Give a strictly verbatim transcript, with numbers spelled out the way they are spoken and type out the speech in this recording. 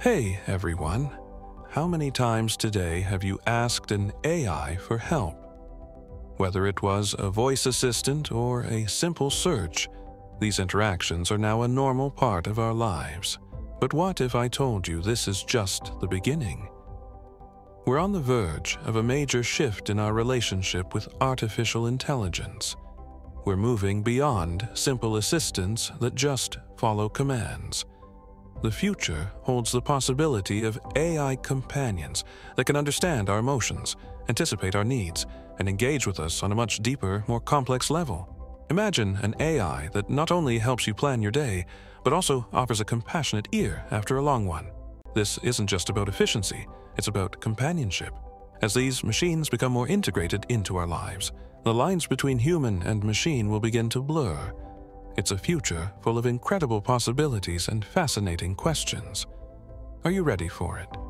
Hey everyone, how many times today have you asked an A I for help? Whether it was a voice assistant or a simple search, these interactions are now a normal part of our lives. But what if I told you this is just the beginning? We're on the verge of a major shift in our relationship with artificial intelligence. We're moving beyond simple assistants that just follow commands. The future holds the possibility of A I companions that can understand our emotions, anticipate our needs, and engage with us on a much deeper, more complex level. Imagine an A I that not only helps you plan your day, but also offers a compassionate ear after a long one. This isn't just about efficiency, it's about companionship. As these machines become more integrated into our lives, the lines between human and machine will begin to blur. It's a future full of incredible possibilities and fascinating questions. Are you ready for it?